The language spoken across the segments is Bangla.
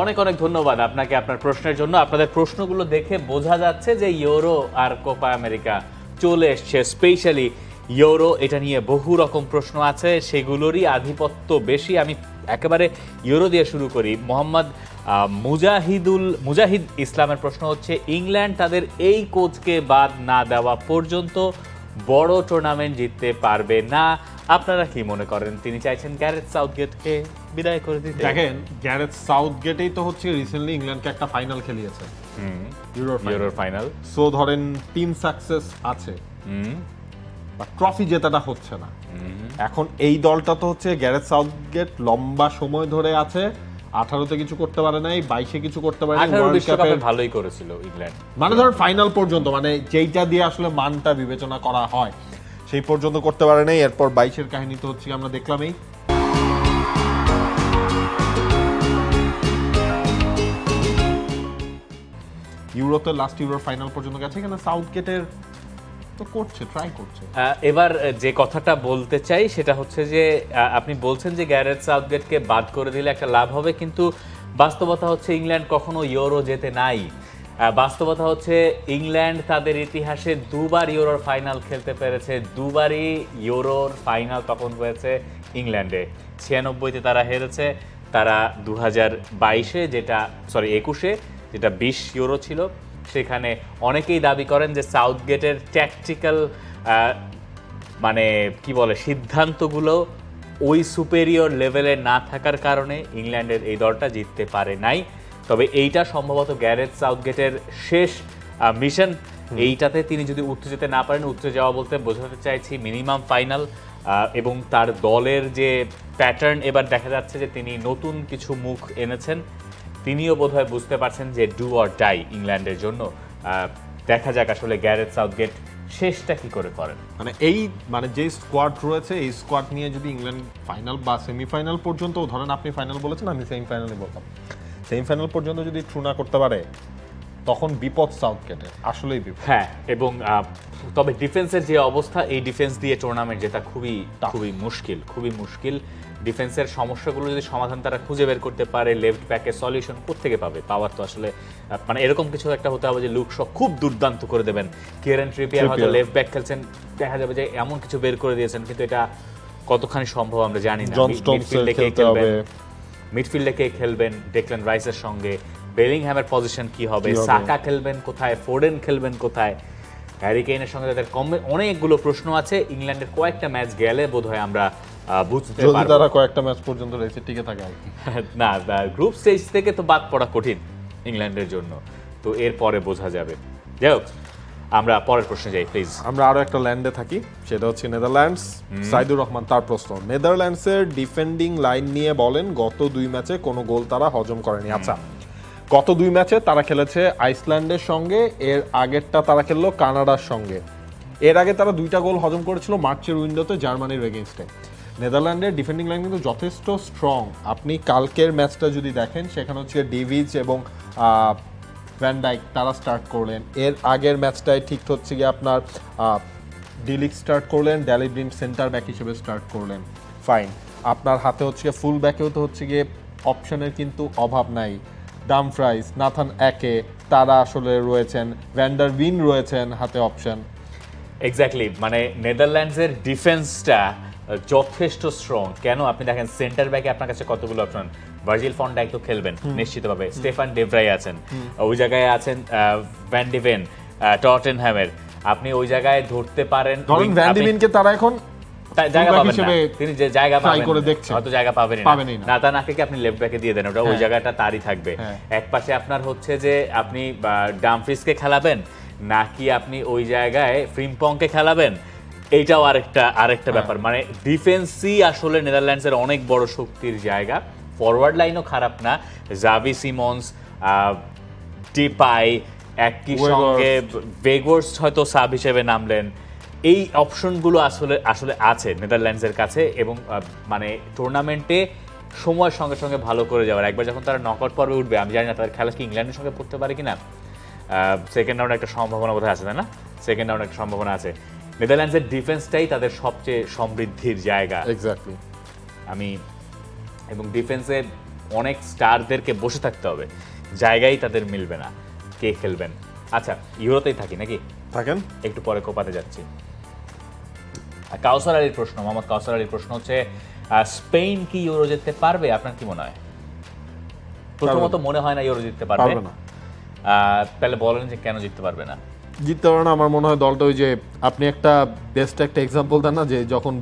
অনেক অনেক ধন্যবাদ আপনাকে আপনার প্রশ্নের জন্য। আপনাদের প্রশ্নগুলো দেখে বোঝা যাচ্ছে যে ইউরো আর কোপা আমেরিকা চলে এসছে, স্পেশালি ইউরো, এটা নিয়ে বহু রকম প্রশ্ন আছে, সেগুলোরই আধিপত্য বেশি। আমি একেবারে ইউরো দিয়ে শুরু করি। মোহাম্মদ মুজাহিদ ইসলামের প্রশ্ন হচ্ছে, ইংল্যান্ড তাদের এই কোচকে বাদ না দেওয়া পর্যন্ত বড় টুর্নামেন্ট জিততে পারবে না, আপনারা কি মনে করেন? তিনি চাইছেন গ্যারেথ সাউথগেটকে বিদায় করে দিতে। দেখেন, গ্যারেথ সাউথগেটেই তো হচ্ছে রিসেন্টলি ইংল্যান্ডকে একটা ফাইনাল খেলিয়েছে, ইউরোর ফাইনাল। সো ধরেন টিম সাকসেস আছে, ট্রফি জেতাটা হচ্ছে না। এখন এই দলটা তো হচ্ছে গ্যারেথ সাউথগেট লম্বা সময় ধরে আছে, 18তে কিছু করতে পারে নাই, 22-এ কিছু করতে পারে নাই, ওয়ার্ল্ড কাপে ভালোই করেছিল ইংল্যান্ড, মানে ধর ফাইনাল পর্যন্ত, মানে যেইটা দিয়ে আসলে মানটা বিবেচনা করা হয় সেই পর্যন্ত করতে পারে নাই। এরপর 22-এর কাহিনী তো হচ্ছে আমরা দেখলামই। ইউরোতে লাস্ট ইউরোর ফাইনাল পর্যন্ত গেছে, এখানে সাউথগেটের এবার যে কথাটা বলতে চাই সেটা হচ্ছে যে আপনি বলছেন যে গ্যারেথ সাউথগেটকে বাদ করে দিলে একটা লাভ হবে, কিন্তু বাস্তবতা হচ্ছে ইংল্যান্ড কখনো ইউরো জেতে নাই। বাস্তবতা হচ্ছে ইংল্যান্ড তাদের ইতিহাসে দুবার ইউরোর ফাইনাল খেলতে পেরেছে, দুবারই ইউরোর ফাইনাল তখন হয়েছে ইংল্যান্ডে, 96-তে তারা হেরেছে, তারা 2022-এ যেটা 21-এ যেটা 20 ইউরো ছিল, সেখানে অনেকেই দাবি করেন যে সাউথগেটের ট্যাকটিক্যাল মানে কি বলে সিদ্ধান্তগুলো ওই সুপেরিয়র লেভেলে না থাকার কারণে ইংল্যান্ডের এই দলটা জিততে পারে নাই। তবে এইটা সম্ভবত গ্যারেথ সাউথগেটের শেষ মিশন, এইটাতে তিনি যদি উঠতে যেতে না পারেন, উঠতে যাওয়া বলতে বোঝাতে চাইছি মিনিমাম ফাইনাল, এবং তার দলের যে প্যাটার্ন এবার দেখা যাচ্ছে যে তিনি নতুন কিছু মুখ এনেছেন, তিনিও বোধহয় বুঝতে পারছেন যে ডু অর ডাই ইংল্যান্ডের জন্য। দেখা যাক আসলে গ্যারেথ সাউথগেট শেষটা কি করে করেন, মানে এই মানে যে স্কোয়াড রয়েছে এই স্কোয়াড নিয়ে যদি ইংল্যান্ড ফাইনাল বা সেমিফাইনাল পর্যন্ত, ধরেন আপনি ফাইনাল বলেছেন, আমি সেমিফাইনালে বললাম, সেমিফাইনাল পর্যন্ত যদি ট্রুনা করতে পারে তখন বিপদ সাউথগেটের, আসলেই বিপদ। হ্যাঁ, এবং তবে ডিফেন্সের যে অবস্থা, এই ডিফেন্স দিয়ে টুর্নামেন্ট যেটা খুবই মুশকিল। ডিফেন্সের সমস্যাগুলো যদি সমাধান তারা খুঁজে বের করতে পারে, লেফট ব্যাকে সলিউশন কোথেকে পাবে, পাওয়ার তো আসলে মানে এরকম কিছু একটা হতে হবে যে লুকশ খুব দুর্দান্ত করে দেবেন। কিয়েরান ট্রিপিয়ার হয়তো লেফট ব্যাক খেলছেন, দেখা যাবে যে এমন কিছু বের করে দিয়েছেন, কিন্তু এটা কতখানি সম্ভব আমরা জানি না। মিডফিল্ডে কে খেলবেন ডেকলান রাইসের সঙ্গে, বেলিংহ্যামের পজিশন কি হবে, সাকা খেলবেন কোথায়, ফোডেন খেলবেন কোথায়, হ্যারি কেইনের সঙ্গে তাদের অনেকগুলো প্রশ্ন আছে। ইংল্যান্ডের কয়েকটা ম্যাচ গেলে বোধহয় আমরা বুঝতে পারব তারা কয়েকটা ম্যাচ পর্যন্ত রয়েছে টিকে থাকে না, গ্রুপ স্টেজ থেকে তো বাদ পড়া কঠিন ইংল্যান্ডের জন্য, তো এরপরে বোঝা যাবে। যাই হোক, আমরা পরের প্রশ্নে যাই প্লিজ। আমরা আরও একটা ল্যান্ডে থাকি, সেটা হচ্ছে নেদারল্যান্ডস। সাইদুর রহমান, তার প্রশ্ন, নেদারল্যান্ডসের ডিফেন্ডিং লাইন নিয়ে বলেন গত 2 ম্যাচে কোনো গোল তারা হজম করেনি। আচ্ছা, গত 2 ম্যাচে তারা খেলেছে আইসল্যান্ডের সঙ্গে, এর আগেরটা তারা খেললো কানাডার সঙ্গে। এর আগে তারা 2টা গোল হজম করেছিল মার্চের উইন্ডোতে জার্মানির এগেইনস্টে। নেদারল্যান্ডের ডিফেন্ডিং লাইন কিন্তু যথেষ্ট স্ট্রং। আপনি কালকের ম্যাচটা যদি দেখেন, সেখানে হচ্ছে ডেভিজ এবং ভ্যান ডাইক তারা স্টার্ট করলেন। এর আগের ম্যাচটায় ঠিক হচ্ছে গিয়ে আপনার ডিলিক স্টার্ট করলেন, ড্যালি ব্লিন সেন্টার ব্যাক হিসেবে স্টার্ট করলেন, ফাইন। আপনার হাতে হচ্ছে গিয়ে ফুল ব্যাকেও তো হচ্ছে গিয়ে অপশনের কিন্তু অভাব নাই, ডামফ্রাইস, নাথান অ্যাকে তারা আসলে রয়েছেন, ভ্যান্ডার উইন রয়েছেন হাতে অপশন। এক্স্যাক্টলি, মানে নেদারল্যান্ডসের ডিফেন্সটা যথেষ্ট স্ট্রং। কেন, আপনি দেখেন সেন্টার ব্যাকে আপনার কাছে কতগুলো অপশন, ভার্জিল ফন ডাইক তো খেলবেন নিশ্চিতভাবে, স্টেফান ডেভ্রাই আছেন, ওই জায়গায় আছেন ভ্যান ডিভেন টটেনহ্যামের, আপনি ওই জায়গায় ধরতে পারেন ভ্যান ডিভেনকে, তারা এখন তিনি যে জায়গা হয়তো জায়গা পাবেন না, নাথান আকেকে আপনি লেফট ব্যাকে দিয়ে দেন, ওটা ওই জায়গাটা তারই থাকবে। এক পাশে আপনার হচ্ছে যে আপনি ডামফ্রিজকে খেলাবেন নাকি আপনি ওই জায়গায় ফ্রিম্পংকে খেলাবেন, এইটাও আরেকটা ব্যাপার। মানে ডিফেন্সই আসলে নেদারল্যান্ডসের অনেক বড় শক্তির জায়গা। ফরওয়ার্ড লাইনও খারাপ না, জাভি সিমন্স, টিপাই, একই সঙ্গে ভেগোর্স হয়তো সাব হিসেবে নামলেন, এই অপশনগুলো আসলে আছে নেদারল্যান্ডসের কাছে। এবং মানে টুর্নামেন্টে সময়ের সঙ্গে সঙ্গে ভালো করে যাওয়ার, একবার যখন তারা নকআউট পর্বে উঠবে, আমি জানি না তাদের খেলা কি ইংল্যান্ডের সঙ্গে পড়তে পারে কিনা, সেকেন্ড রাউন্ডে একটা সম্ভাবনা বোধহয় আছে, তাই না? সেকেন্ড রাউন্ডে একটা সম্ভাবনা আছে। নেদারল্যান্ডসের ডিফেন্সটাই তাদের সবচেয়ে সমৃদ্ধির জায়গা। এক্স্যাক্টলি, আমি এবং ডিফেন্সে অনেক স্টারদেরকে বসে থাকতে হবে, জায়গাই তাদের মিলবে না, কে খেলবেন। আচ্ছা, ইউরোতেই থাকি নাকি? থাকেন, একটু পরে কোপাতে যাচ্ছি। কাউসার আলীর প্রশ্ন, মোহাম্মদ কাউসার আলীর প্রশ্ন হচ্ছে, স্পেন কি ইউরো জিততে পারবে? আপনার কি মনে হয়? প্রথমত মনে হয় না ইউরো জিততে পারবে না, তাহলে বলেন যে কেন জিততে পারবে না? জিততে পারে না আমার মনে হয় দলটা, ওই যে আপনি একটা বেস্ট একটা এক্সাম্পল দেন না, যে যখন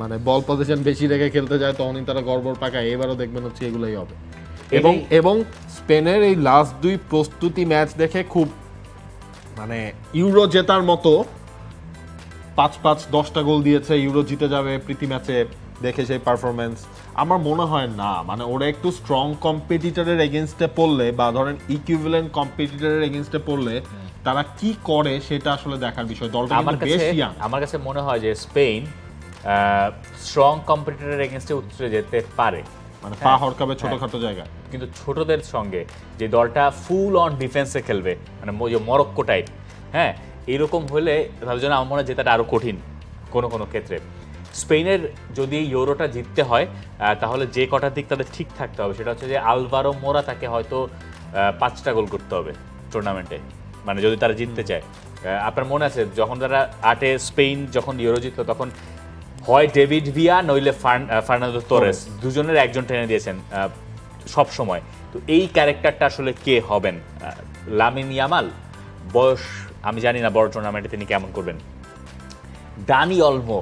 মানে বল পজিশন বেশি রেখে খেলতে যায় তখনই তারা গড়বড় পাকায়। এবারও দেখবেন হচ্ছে এগুলোই হবে। এবং স্পেনের এই লাস্ট দুই প্রস্তুতি ম্যাচ দেখে খুব মানে ইউরো জেতার মতো ৫-৫, ১০টা গোল দিয়েছে, ইউরো জিতে যাবে প্রীতি ম্যাচে দেখে সেই পারফরমেন্স আমার মনে হয় না। মানে ওরা একটু স্ট্রং কম্পিটিটরের এগেনস্টে পড়লে, বা ধরেন ইকুইভ্যালেন্ট কম্পিটিটরের এগেনস্টে পড়লে তারা কি করে সেটা আসলে দেখার বিষয়। দলটা আমার কাছে মনে হয় যে স্পেন স্ট্রং কম্পিটিটরের এগেনস্টে উতরে যেতে পারে, মানে পা হরকাবে ছোটখাটো জায়গা, কিন্তু ছোটদের সঙ্গে যে দলটা ফুল অন ডিফেন্সে খেলবে, মানে মরক্কো টাইপ, হ্যাঁ এরকম হলে তার জন্য আমার মনে হয় জেতাটা আরও কঠিন কোনো কোনো ক্ষেত্রে। স্পেনের যদি ইউরোটা জিততে হয় তাহলে যে কটা দিক তাদের ঠিক থাকতে হবে, সেটা হচ্ছে যে আলভারো মোরাতাকে হয়তো ৫টা গোল করতে হবে টুর্নামেন্টে, মানে যদি তারা জিততে চায়। আপনার মনে আছে যখন তারা ৮-এ স্পেন যখন ইউরো জিতলো, তখন হয় ডেভিড ভিয়া নইলে ফার্নান্দো তোরেস, দুজনের একজন টেনে দিয়েছেন সব সময়। তো এই ক্যারেক্টারটা আসলে কে হবেন? লামিন ইয়ামাল, বয়স আমি জানি না বড় টুর্নামেন্টে তিনি কেমন করবেন। দানি অলমো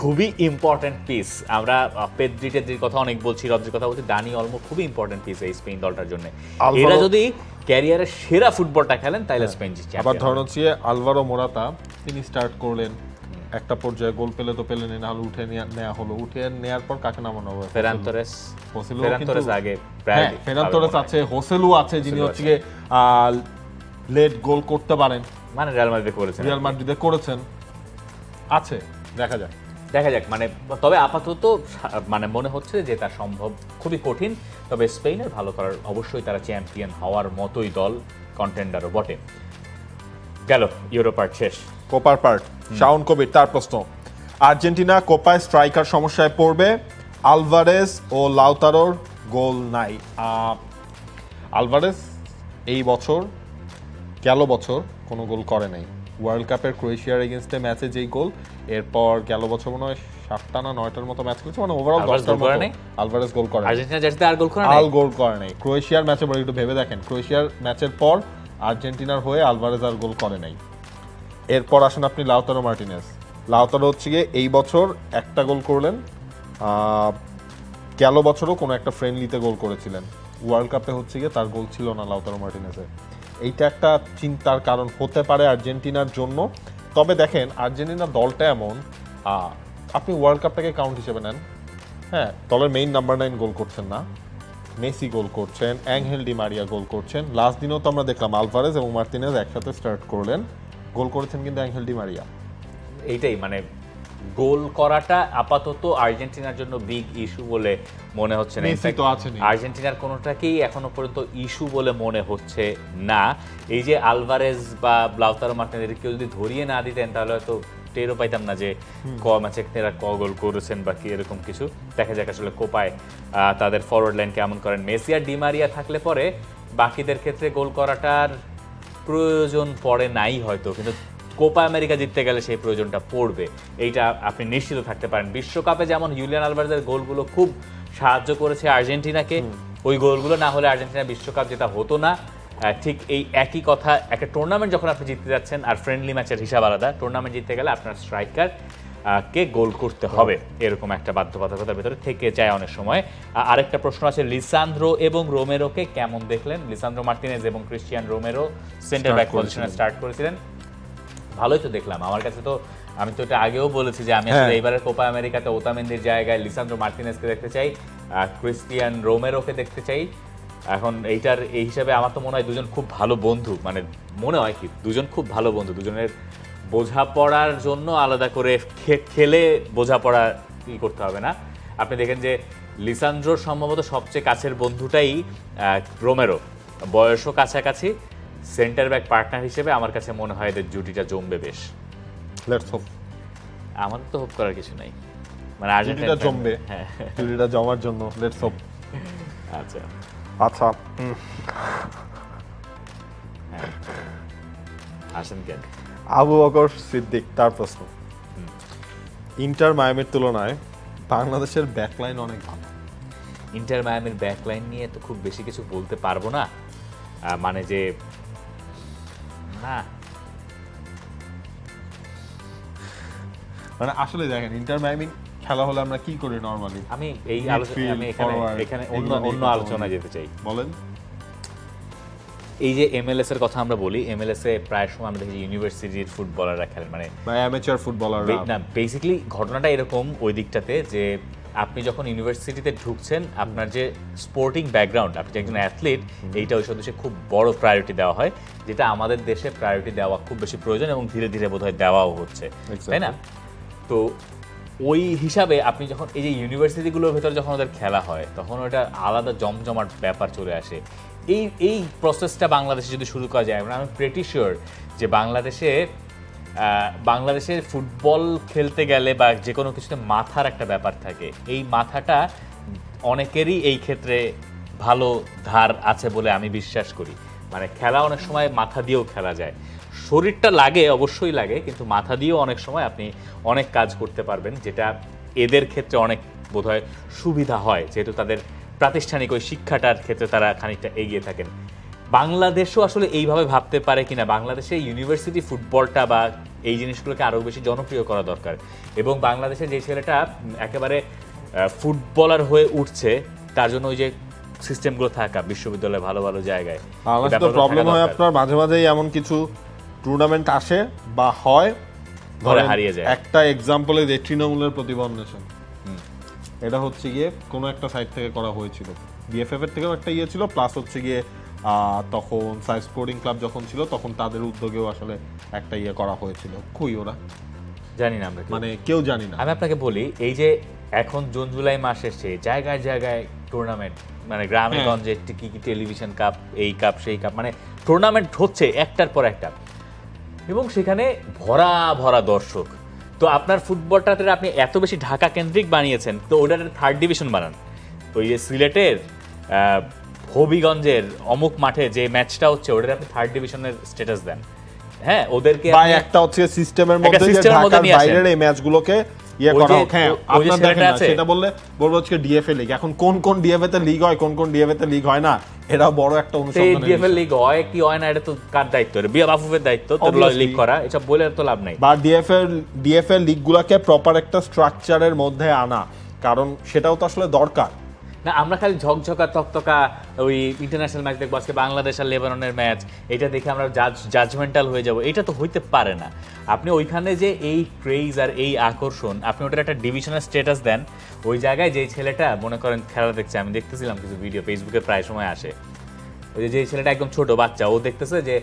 খুবই ইম্পর্ট্যান্ট পিস, আমরা পেড্রিটের কথা অনেক বলছি, রবজির কথা বলছি, দানি অলমো খুবই ইম্পর্ট্যান্ট পিস এই স্পেন দলটার জন্য। এরা যদি ক্যারিয়ারের সেরা ফুটবলটা খেলেন তাহলে স্পেন জিতবে। আবার ধরুন হচ্ছে আলভারো মোরাতা, তিনি স্টার্ট করলেন, একটা পর্যায়ে গোল পেলে তো পেলেন, না হলে উঠে নেওয়া হলো, উঠে নেওয়ার পর কাকে নামানো হবে? ফেরান তোরেস, আগে ফেরান তোরেস আছে, হোসেলু আছে, যিনি হচ্ছে লেট গোল করতে পারেন, মানে রিয়াল মাদ্রিদে করেছেন, আছে। দেখা যাক দেখা যাক, মানে তবে আপাতত মানে মনে হচ্ছে যে তা সম্ভব, খুবই কঠিন। তবে স্পেনের ভালো করার, অবশ্যই তারা চ্যাম্পিয়ন হওয়ার মতোই দল, কন্টেন্ডারও বটে। গেল ইউরো পার্ট, শেষ কোপার পার্ট। শাওন কবির, তার প্রশ্ন, আর্জেন্টিনা কোপায় স্ট্রাইকার সমস্যায় পড়বে, আলভারেজ ও লাউতারোর গোল নাই। আলভারেজ এই বছর গেল বছর কোনো গোল করে নাই, ওয়ার্ল্ড কাপের ক্রোয়েশিয়ার এগেনস্টে ম্যাচে যেই গোল, এরপর গেল বছর মনে হয় ৭টা না ৯টার মতো ম্যাচ খেলেছে, মানে ওভারঅল ১০টার মতো আলভারেজ গোল করে। আর্জেন্টিনা জার্সিতে আর গোল করে নাই, গোল করে নাই ক্রোয়েশিয়ার ম্যাচে, বড় একটু ভেবে দেখেন, ক্রোয়েশিয়ার ম্যাচের পর আর্জেন্টিনার হয়ে আলভারেজ আর গোল করে নাই। এরপর আসেন আপনি লাউতারো মার্টিনেস, লাউতারো হচ্ছে গিয়ে এই বছর একটা গোল করলেন, গেল বছরও কোনো একটা ফ্রেন্ডলিতে গোল করেছিলেন, ওয়ার্ল্ড কাপে হচ্ছে গিয়ে তার গোল ছিল না লাউতারো মার্টিনেসের। এইটা একটা চিন্তার কারণ হতে পারে আর্জেন্টিনার জন্য। তবে দেখেন আর্জেন্টিনা দলটা এমন, আপনি ওয়ার্ল্ড কাপটাকে কাউন্ট হিসেবে নেন, হ্যাঁ দলের মেইন নাম্বার 9 গোল করছেন না, মেসি গোল করছেন, অ্যাংহেল ডি মারিয়া গোল করছেন, লাস্ট দিনেও তো আমরা দেখলাম আলভারেজ এবং মার্টিনেজ একসাথে স্টার্ট করলেন, গোল করেছেন কিন্তু অ্যাংহেল ডি মারিয়া। এইটাই মানে গোল করাটা আপাতত আর্জেন্টিনার জন্য বিগ ইস্যু বলে মনে হচ্ছে না, আর্জেন্টিনার কোনোটাকেই এখনো পর্যন্ত ইস্যু বলে মনে হচ্ছে না। এই যে আলভারেজ বা লাউতারো মার্টিনেজ কেউ যদি ধরিয়ে না দিতেন তাহলে হয়তো টেরও পাইতাম না যে ক ম্যাচে এরা ক গোল করেছেন বা কি এরকম কিছু। দেখা যাক আসলে কোপায় তাদের ফরওয়ার্ড লাইন কেমন করেন। মেসি আর ডি মারিয়া থাকলে পরে বাকিদের ক্ষেত্রে গোল করাটার প্রয়োজন পড়ে নাই হয়তো, কিন্তু কোপা আমেরিকা জিততে গেলে সেই প্রয়োজনটা পড়বে, এইটা আপনি নিশ্চিত থাকতে পারেন। বিশ্বকাপে যেমন জুলিয়ান আলভারেজের গোলগুলো খুব সাহায্য করেছে আর্জেন্টিনাকে, ওই গোলগুলো না হলে আর্জেন্টিনা বিশ্বকাপ জেতা হতো না। ঠিক এই একই কথা, একটা টুর্নামেন্ট যখন আপনি জিততে যাচ্ছেন, আর ফ্রেন্ডলি ম্যাচের হিসাব আলাদা, টুর্নামেন্ট জিততে গেলে আপনার স্ট্রাইকারকে গোল করতে হবে, এরকম একটা বাধ্যবাধকতার ভেতরে থেকে যায় অনেক সময়। আরেকটা প্রশ্ন আছে, লিসান্দ্রো এবং রোমেরোকে কেমন দেখলেন? লিসান্দ্রো মার্টিনেজ এবং ক্রিস্টিয়ান রোমেরো সেন্টার ব্যাক পজিশনে স্টার্ট করেছিলেন, ভালোই তো দেখলাম। আমার কাছে তো, আমি তো এটা আগেও বলেছি যে আমি আসলে এইবারের কোপা আমেরিকাতে ওতামেন্দির জায়গায় লিসান্দ্রো মার্টিনেজকে দেখতে চাই, ক্রিস্টিয়ান রোমেরোকে দেখতে চাই। এখন এইটার এই হিসাবে আমার তো মনে হয় দুজন খুব ভালো বন্ধু, মানে মনে হয় কি দুজন খুব ভালো বন্ধু, দুজনের বোঝাপড়ার জন্য আলাদা করে খেলে বোঝাপড়া ই করতে হবে না। আপনি দেখেন যে লিসান্দ্রোর সম্ভবত সবচেয়ে কাছের বন্ধুটাই রোমেরো, বয়সও কাছাকাছি, সেন্টার ব্যাক পার্টনার হিসেবে আমার কাছে মনে হয় এদের জুটিটা জমবে বেশ। লেটস হোপ, আমার তো হোপ করার কিছু নাই, মানে আর্জেন্টিনা জমবে, হ্যাঁ জুটিটা জমার জন্য let's hope. That's it. That's up. Ashton Ken. Abu Bakar Siddiq তার প্রশ্ন ইন্টার মায়ামির তুলনায় বাংলাদেশের ব্যাকলাইন অনেক ভালো ইন্টার মায়ামির ব্যাকলাইন নিয়ে তো খুব বেশি কিছু বলতে পারবো না মানে যে না মানে আসলে দেখেন ইন্টার মায়ামি খেলা হলে আমরা কি করি নরমালি আমি এই আলোচনা আমি এখানে অন্য আলোচনা যেতে চাই বলেন এই যে এমএলএস এর কথা আমরা বলি এমএলএস এ প্রায় সময় আমরা দেখি ইউনিভার্সিটির ফুটবলাররা খেলেন মানে অ্যামেচার ফুটবলাররা না বেসিক্যালি ঘটনাটা এরকম ওই দিকটাতে যে আপনি যখন ইউনিভার্সিটিতে ঢুকছেন আপনার যে স্পোর্টিং ব্যাকগ্রাউন্ড আপনি একজন অ্যাথলিট এইটা ওইসব দেশে খুব বড় প্রায়োরিটি দেওয়া হয় যেটা আমাদের দেশে প্রায়োরিটি দেওয়া খুব বেশি প্রয়োজন এবং ধীরে ধীরে বোধহয় দেওয়াও হচ্ছে তাই না তো ওই হিসাবে আপনি যখন এই যে ইউনিভার্সিটিগুলোর ভেতর যখন ওদের খেলা হয় তখন ওটা আলাদা জমজমাট ব্যাপার চলে আসে এই প্রসেসটা বাংলাদেশে যদি শুরু করা যায় আমি প্রিটি শিওর যে বাংলাদেশের ফুটবল খেলতে গেলে বা যে কোনো কিছুতে মাথার একটা ব্যাপার থাকে এই মাথাটা অনেকেরই এই ক্ষেত্রে ভালো ধার আছে বলে আমি বিশ্বাস করি মানে খেলা অনেক সময় মাথা দিয়েও খেলা যায় শরীরটা লাগে অবশ্যই লাগে কিন্তু মাথা দিয়েও অনেক সময় আপনি অনেক কাজ করতে পারবেন যেটা এদের ক্ষেত্রে অনেক বোধহয় সুবিধা হয় যেহেতু তাদের প্রাতিষ্ঠানিক ওই শিক্ষাটার ক্ষেত্রে তারা খানিকটা এগিয়ে থাকেন বাংলাদেশও আসলে এইভাবে ভাবতে পারে কিনা বাংলাদেশে ইউনিভার্সিটি ফুটবলটা বা এই জিনিসগুলোকে আরও বেশি জনপ্রিয় করা দরকার এবং বাংলাদেশে যে ছেলেটা একেবারে ফুটবলার হয়ে উঠছে তার জন্য ওই যে সিস্টেমগুলো থাকা বিশ্ববিদ্যালয়ে ভালো ভালো জায়গায় প্রবলেম হয় আপনার মাঝে মাঝেই এমন কিছু টুর্নামেন্ট আসে বা হয় ধরে হারিয়ে যায় একটা এক্সাম্পল এই যে তৃণমূলের প্রতিবন্ধেশন এটা হচ্ছে গিয়ে কোনো একটা সাইট থেকে করা হয়েছিল বিএফএফ এর থেকেও একটা ইয়ে ছিল প্লাস হচ্ছে গিয়ে তখন সাই স্পোর্টিং ক্লাব যখন ছিল তখন তাদের উদ্যোগেও আসলে একটা ইয়ে করা হয়েছিল খুবই ওরা জানি না আমরা মানে কেউ জানি না আমি আপনাকে বলি এই যে এখন জুন জুলাই মাস এসছে জায়গায় জায়গায় টুর্নামেন্ট মানে গ্রামে গঞ্জে কি কি টেলিভিশন কাপ এই কাপ সেই কাপ মানে টুর্নামেন্ট হচ্ছে একটার পর একটা এবং সেখানে ভরা ভরা দর্শক তো আপনার ফুটবলটাতে আপনি এত বেশি ঢাকা কেন্দ্রিক বানিয়েছেন তো ওটার থার্ড ডিভিশন বানান তো এই সিলেটের হবিগঞ্জের অমুক মাঠে যে ম্যাচটা হচ্ছে ওটার আপনি থার্ড ডিভিশনের স্ট্যাটাস দেন হ্যাঁ ওদেরকে ভাই একটা হচ্ছে সিস্টেমের মধ্যে ঢাকার বাইরের এই ম্যাচগুলোকে ইয়া করা হ্যাঁ আপনার দেখা আছে সেটা বললে বলবো আজকে ডিএফএ লিগ এখন কোন কোন ডিএফএ তে লিগ হয় কোন কোন ডিএফএ তে লিগ হয় না এটা বড় একটা অনুসন্ধান ডিএফএ লিগ হয় কি হয় না এটা তো কার দায়িত্ব রে বিয়া বাফুফের দায়িত্ব তো লিগ করা এটা বলে তো লাভ নাই বা ডিএফএ লিগগুলোকে প্রপার একটা স্ট্রাকচারের মধ্যে আনা কারণ সেটাও তো আসলে দরকার না আমরা খালি ঝকঝকা তকতকা ওই ইন্টারন্যাশনাল ম্যাচ দেখবো আজকে বাংলাদেশ আর লেবাননের ম্যাচ এটা দেখে আমরা জাজমেন্টাল হয়ে যাব এটা তো হইতে পারে না আপনি ওইখানে যে এই ক্রেজ আর এই আকর্ষণ আপনি ওটার একটা ডিভিশনাল স্ট্যাটাস দেন ওই জায়গায় যেই ছেলেটা মনে করেন খেলা দেখছে আমি দেখতেছিলাম কিছু ভিডিও ফেসবুকে প্রায় সময় আসে ওই যে যেই ছেলেটা একদম ছোট বাচ্চা ও দেখতেছে যে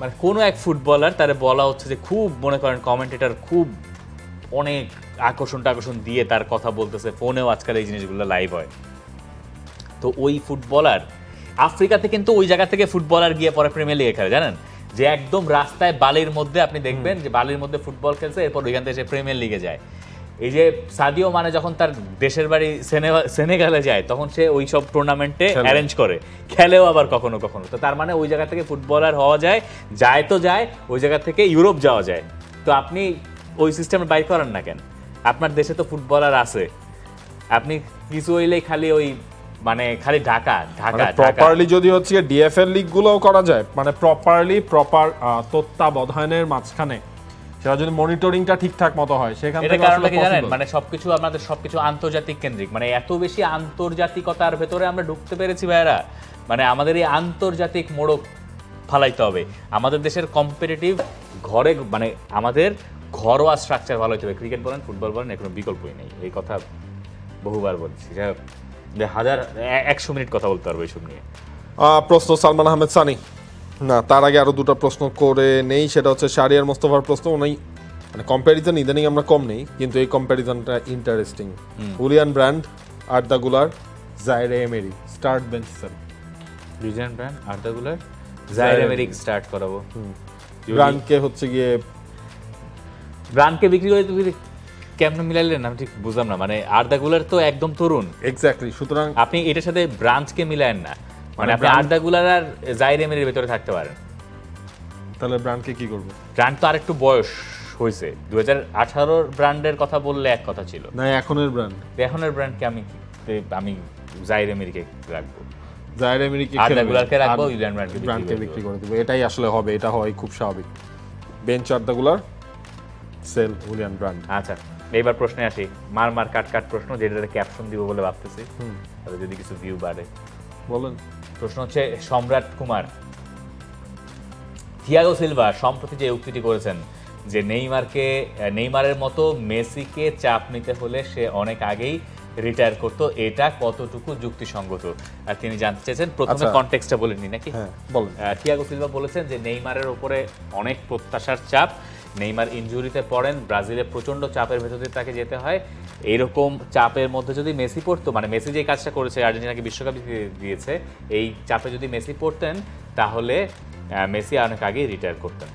মানে কোনো এক ফুটবলার তারে বলা হচ্ছে যে খুব মনে করেন কমেন্টেটার খুব অনেক আকর্ষণ দিয়ে তার কথা বলতেছে ফোনেও আজকাল এই জিনিসগুলো লাইভ হয় তো ওই ফুটবলার আফ্রিকাতে কিন্তু ওই জায়গা থেকে ফুটবলার গিয়ে পরে প্রিমিয়ার লিগে খেলে জানেন যে একদম রাস্তায় বালির মধ্যে আপনি দেখবেন যে বালির মধ্যে ফুটবল খেলছে এরপর ওইখান থেকে প্রিমিয়ার লিগে যায় এই যে সাদিও মানে যখন তার দেশের বাড়ি সেনেগালে যায় তখন সে ওই সব টুর্নামেন্টে অ্যারেঞ্জ করে খেলেও আবার কখনো কখনো তো তার মানে ওই জায়গা থেকে ফুটবলার হওয়া যায় যায় তো যায় ওই জায়গা থেকে ইউরোপ যাওয়া যায় তো আপনি ওই সিস্টেমে বাই করেন না কেন আপনার দেশে তো ফুটবলার আছে আপনি কিছু হইলেই খালি ওই মানে খালি ঢাকা ঢাকা প্রপারলি যদি হচ্ছে ডিএফএল লিগগুলোও করা যায় মানে প্রপারলি প্রপার তত্ত্বাবধানের মাঝখানে সেটা যদি মনিটরিংটা ঠিকঠাক মতো হয় সেখান থেকে কারণটা কি জানেন মানে সবকিছু আমাদের সবকিছু আন্তর্জাতিক কেন্দ্রিক মানে এত বেশি আন্তর্জাতিকতার ভেতরে আমরা ঢুকতে পেরেছি ভাইরা মানে আমাদের এই আন্তর্জাতিক মোড়ক ফালাইতে হবে আমাদের দেশের কম্পিটিটিভ ঘরে মানে আমাদের ঘরোয়া স্ট্রাকচার ভালো হতে হবে ক্রিকেট বলেন ফুটবল বলেন কোনো বিকল্পই নেই এই কথা বহুবার বলছি যে 100 মিনিট কথা বলতে পারবো এইসব নিয়ে প্রশ্ন সালমান আহমেদ সানি না তার আগে আরও দুটো প্রশ্ন করে নেই সেটা হচ্ছে শারিয়ার মোস্তফার প্রশ্ন উনি মানে কম্প্যারিজন ইদানিং আমরা কম নেই কিন্তু এই কম্প্যারিজনটা interesting Julian Brandt Arda Guler Zaire Emery start bench Julian Brandt Arda Guler Zaire Emery start করাবো ব্র্যান্ডকে হচ্ছে গিয়ে ব্র্যান্ডকে বিক্রি করে কেমন মিলাইলেন আমি ঠিক বুঝলাম না, মানে আর্দা গুলার তো একদম তরুণ। এক্স্যাক্টলি, সুতরাং আপনি এটার সাথে ব্রাঞ্চকে মিলায়েন না, মানে আপনি আর্দা গুলার আর জাইর এমের ভিতরে থাকতে পারেন। তাহলে ব্রান্ডকে কি করব? ব্রান্ড তো আরেকটু বয়স হয়েছে, 2018 ব্র্যান্ডের কথা বললে এক কথা ছিল না, এখনের ব্র্যান্ড, এখনের ব্র্যান্ডকে আমি জাইর এমেরকে রাখবো, জাইর এমেরকে আর্দা গুলারকে রাখবো, ইউল্যান্ড ব্র্যান্ডকে বিক্রি করে দেব। এটাই আসলে হবে, এটা হয় খুব স্বাভাবিক। বেঞ্চ আর্দা গুলার, সেল ইউল্যান্ড ব্র্যান্ড। আচ্ছা, এইবার প্রশ্নে আসি, মার কাট কাট প্রশ্ন, যেটাতে ক্যাপশন দিব বলে ভাবতেছি, তাহলে যদি কিছু ভিউ বাড়ে বলেন। প্রশ্ন হচ্ছে সম্রাট কুমার, থিয়াগো সিলভা সম্প্রতি যে উক্তিটি করেছেন যে নেইমারের মতো মেসিকে চাপ নিতে হলে সে অনেক আগেই রিটায়ার করতো, এটা কতটুকু যুক্তিসঙ্গত? আর তিনি জানতে চেয়েছেন, প্রথমে কনটেক্সটটা বলেননি নাকি? বলেন। থিয়াগো সিলভা বলেছেন যে নেইমারের ওপরে অনেক প্রত্যাশার চাপ, নেইমার ইনজুরিতে পড়েন, ব্রাজিলে প্রচণ্ড চাপের ভেতর দিয়ে তাকে যেতে হয়, এইরকম চাপের মধ্যে যদি মেসি পড়তো, মানে মেসি যে কাজটা করেছে, আর্জেন্টিনাকে বিশ্বকাপ দিয়েছে, এই চাপে যদি মেসি পড়তেন তাহলে মেসি অনেক আগেই রিটায়ার করতেন।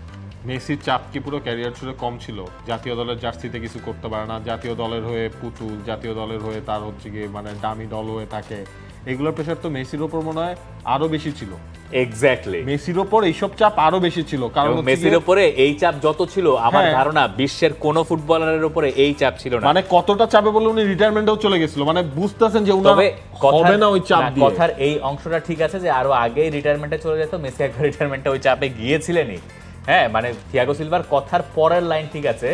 মেসির চাপ কি পুরো ক্যারিয়ার জুড়ে কম ছিল? জাতীয় দলের জার্সিতে কিছু করতে পারে না, জাতীয় দলের হয়ে পুতুল, জাতীয় দলের হয়ে তার হচ্ছে গিয়ে মানে দামি দল হয়ে থাকে, এগুলোর প্রেশার তো মেসির ওপর মনে হয় আরো বেশি ছিল। এক্স্যাক্টলি, মেসির ওপর এইসব চাপ আরো বেশি ছিল, কারণ মেসির ওপরে এই চাপ যত ছিল আমার ধারণা বিশ্বের কোন ফুটবলারের উপরে এই চাপ ছিল না। মানে কতটা চাপে বলে উনি রিটায়ারমেন্টেও চলে গেছিল, মানে বুঝতেছেন যে উনি হবে না ওই চাপ দিয়ে। কথার এই অংশটা ঠিক আছে যে আরো আগেই রিটায়ারমেন্টে চলে যেত, মেসি একবার রিটায়ারমেন্টে ওই চাপে গিয়েছিলেনই। হ্যাঁ, মানে থিয়াগো সিলভার কথার পরের লাইন ঠিক আছে,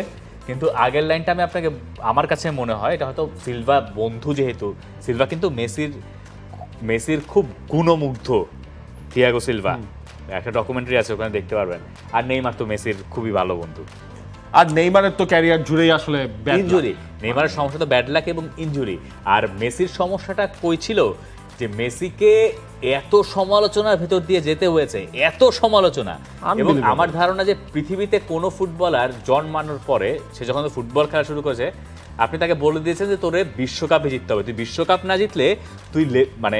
কিন্তু আগের লাইনটা আমি আপনাকে, আমার কাছে মনে হয় এটা হয়তো সিলভা বন্ধু, যেহেতু সিলভা কিন্তু মেসির খুব গুণমুগ্ধ থিয়াগো সিলভা, একটা ডকুমেন্টারি আছে ওখানে দেখতে পারবেন। আর নেইমার তো মেসির খুবই ভালো বন্ধু, আর নেইমারের তো ক্যারিয়ার জুড়েই আসলে ইনজুরি, নেইমারের সমস্যা তো ব্যাড লাক এবং ইনজুরি। আর মেসির সমস্যাটা কই ছিল যে মেসিকে এত সমালোচনার ভেতর দিয়ে যেতে হয়েছে, এত সমালোচনা, এবং আমার ধারণা যে পৃথিবীতে কোনো ফুটবলার জন্মানোর পরে সে যখন ফুটবল খেলা শুরু করেছে আপনি তাকে বলে দিয়েছেন যে তোরে বিশ্বকাপে জিততে হবে, তুই বিশ্বকাপ না জিতলে তুই মানে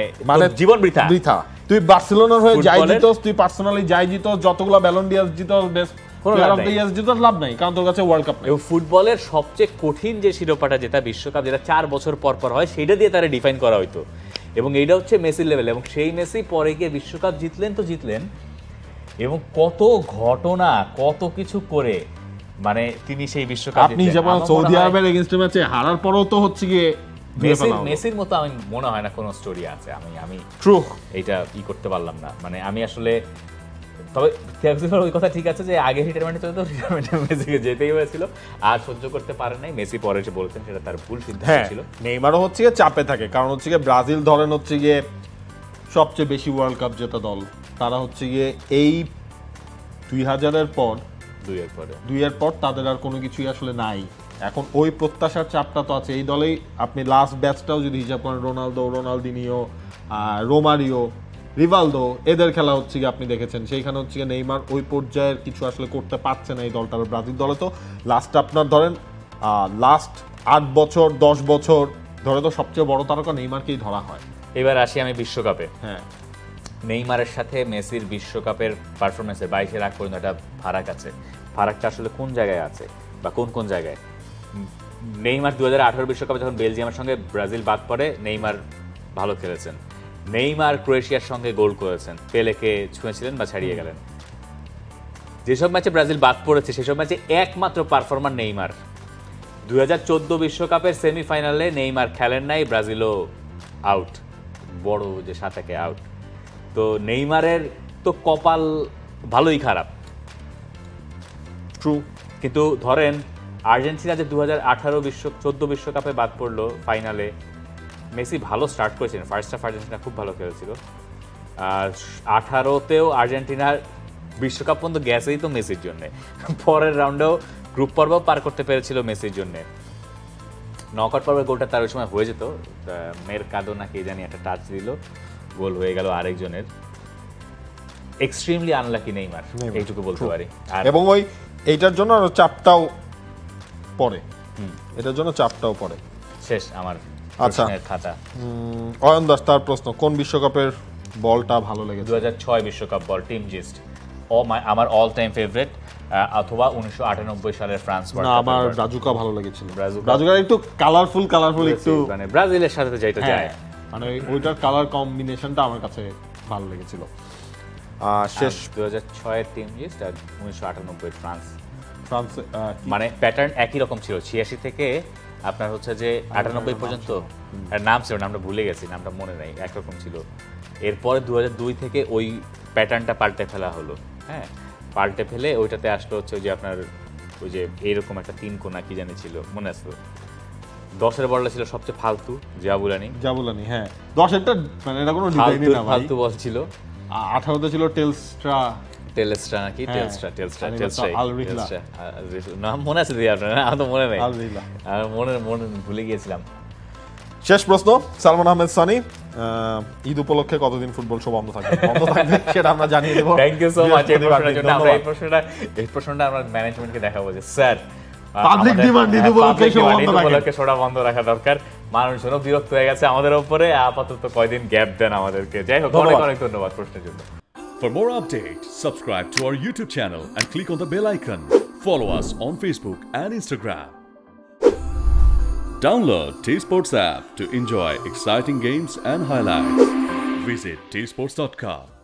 জীবন বৃথা বৃথা, তুই বার্সেলোনার হয়ে যাই জিতস, তুই পার্সোনালি যাই জিতস, যতগুলো ব্যালন ডি'অর জিতস, best player of the year জিতস, লাভ নাই, কারণ তোর কাছে ওয়ার্ল্ড কাপ নাই। ফুটবলের সবচেয়ে কঠিন যে শিরোপাটা যেটা বিশ্বকাপ, যেটা 4 বছর পর পর হয়, সেটা দিয়ে তারে ডিফাইন করা হইতো, এবং এইটা হচ্ছে মেসির লেভেল। এবং সেই মেসি পরে গিয়ে বিশ্বকাপ জিতলেন তো জিতলেন, এবং কত ঘটনা কত কিছু করে, মানে তিনি সেই বিশ্বকাপ, আপনি যখন সৌদি আরবের এগেইনস্ট ম্যাচে হারার পরেও তো হচ্ছে গিয়ে মেসির মতো আমি মনে হয় না কোনো স্টোরি আছে, আমি ট্রু এইটা ই করতে পারলাম না, মানে আমি আসলে। তবে ওই কথা ঠিক আছে যে আগে রিটায়ারমেন্টে চলে তো রিটায়ারমেন্টে মেসিকে যেতেই হয়েছিল, আর সহ্য করতে পারে নাই, মেসি পরে এসে বলতেন সেটা তার ভুল সিদ্ধান্ত ছিল। নেইমারও হচ্ছে গিয়ে চাপে থাকে, কারণ হচ্ছে গিয়ে ব্রাজিল ধরেন হচ্ছে গিয়ে সবচেয়ে বেশি ওয়ার্ল্ড কাপ জেতা দল, তারা হচ্ছে গিয়ে এই 2000-এর পর তাদের আর কোনো কিছুই আসলে নাই। এখন ওই প্রত্যাশার চাপটা তো আছে এই দলেই। আপনি লাস্ট ব্যাচটাও যদি হিসাব করেন, রোনালদো, রোনালদিনিও, রোমারিও, রিভালদো, এদের খেলা হচ্ছে গিয়ে আপনি দেখেছেন, সেইখানে হচ্ছে গিয়ে নেইমার ওই পর্যায়ের কিছু আসলে করতে পারছে না এই দলটার। ব্রাজিল দলে তো লাস্ট আপনার ধরেন লাস্ট 8-10 বছর ধরে তো সবচেয়ে বড় তারকা নেইমারকেই ধরা হয়। এবার আসি আমি বিশ্বকাপে। হ্যাঁ, নেইমারের সাথে মেসির বিশ্বকাপের পারফরমেন্সে 22-এর আগ পর্যন্ত একটা ফারাক আছে, ফারাকটা আসলে কোন জায়গায় আছে বা কোন কোন জায়গায়? নেইমার 2018 বিশ্বকাপে যখন বেলজিয়ামের সঙ্গে ব্রাজিল বাদ পড়ে, নেইমার ভালো খেলেছেন, নেইমার ক্রোয়েশিয়ার সঙ্গে গোল করেছেন, পেলেকে ছুঁয়েছিলেন বা ছাড়িয়ে গেলেন। যেসব ম্যাচে ব্রাজিল বাদ পড়েছে সেসব ম্যাচে একমাত্র পারফর্মার নেইমার। 2014 বিশ্বকাপের সেমিফাইনালে নেইমার খেলেন নাই, ব্রাজিলও আউট, বড় যে 7-1 আউট। তো নেইমারের তো কপাল ভালোই খারাপ, ট্রু। কিন্তু ধরেন আর্জেন্টিনা যে 2014 বিশ্বকাপে বাদ পড়লো ফাইনালে, মেসি ভালো স্টার্ট করেছিলেন, ফার্স্ট হাফ আর্জেন্টিনা খুব ভালো খেলেছিল, আর 18-তেও আর্জেন্টিনার বিশ্বকাপ পর্যন্ত গেছেই তো মেসির জন্যে, পরের রাউন্ডেও গ্রুপ পর্ব পার করতে পেরেছিল মেসির জন্যে, নকআউট পর্বের গোলটা তার ওই সময় হয়ে যেত, মেয়ের কাদো নাকি জানি একটা টাচ দিল, গোল হয়ে গেল আরেকজনের। এক্সট্রিমলি আনলাকি নেইমার, এইটুকু বলতে পারি। এবং ওই এইটার জন্য চাপটাও পড়ে, এটার জন্য চাপটাও পড়ে। শেষ আমার প্রশ্নের খাতা। অয়ন দাস, তার প্রশ্ন, কোন বিশ্বকাপের বলটা ভালো লেগেছে? 2006 বিশ্বকাপ বল, টিম জিস্ট। ও আমার অল টাইম ফেভারিট অথবা 1998 সালের ফ্রান্স ওয়ার্ল্ড কাপ। না আমার ব্রাজুকা ভালো লেগেছিল, ব্রাজুকা একটু কালারফুল কালারফুল একটু মানে ব্রাজিলের সাথে যেটা যায় মানে ওইটার কালার কম্বিনেশনটা আমার কাছে ভালো লেগেছিল। শেষ 2006 এর টিম লিস্ট আর 1998 ফ্রান্স মানে প্যাটার্ন একই রকম ছিল 86 থেকে আপনার হচ্ছে যে 98 পর্যন্ত, আর নাম ছিল নামটা ভুলে গেছি নামটা মনে নাই একরকম ছিল। এরপরে 2002 থেকে ওই প্যাটার্নটা পাল্টে ফেলা হলো, হ্যাঁ পাল্টে ফেলে ওইটাতে আসলো হচ্ছে যে আপনার ওই যে এইরকম একটা তিন কোনা কি জানি ছিল মনে আসলো। 10 এর বলটা ছিল সবচেয়ে ফালতু জাবুলানি, হ্যাঁ 10 এরটা মানে এটা কোনো ডিজাইনই না ভাই, ফালতু বল ছিল। 18 তে ছিল টেলস্ট্রা নাকি টেলস্ট্রা আলরিলা নাম মনে আছে দিয়া আপনার? আমি তো মনে নাই আলরিলা আর মনে ভুলে গিয়েছিলাম। শেষ প্রশ্ন, সালমান আহমেদ সানি ঈদ উপলক্ষে কতদিন ফুটবল শো বন্ধ থাকবে সেটা আমরা জানিয়ে দেব। Thank you so much. এই প্রশ্নটা আমরা ম্যানেজমেন্টকে দেখাবো যে স্যার পাবলিক ডিমান্ড ঈদ উপলক্ষে শোটা বন্ধ রাখা দরকার, মানুষজন বিরক্ত হয়ে গেছে আমাদের উপরে, আপাতত কয়েকদিন গ্যাপ দেন আমাদেরকে। যাই হোক অনেক অনেক ধন্যবাদ প্রশ্নের জন্য। For more updates, subscribe to our YouTube channel and click on the bell icon. Follow us on Facebook and Instagram. Download tsports app to enjoy exciting games and highlights. Visit tsports.com.